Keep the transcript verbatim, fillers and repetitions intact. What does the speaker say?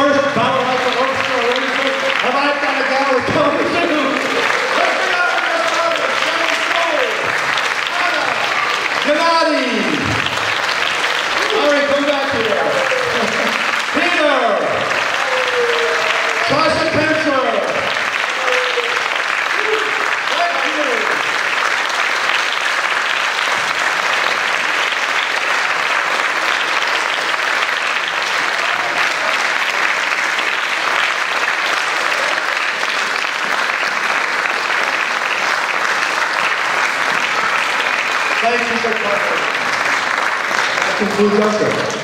first battle of the orchestra releases of I've Got a Gallery coming soon. Let's bring out our next brother, Shane Soul, Anna Gennady. Larry, come back here. Peter. Sasha Pinter. Thank you. Thank you so much. That concludes our show.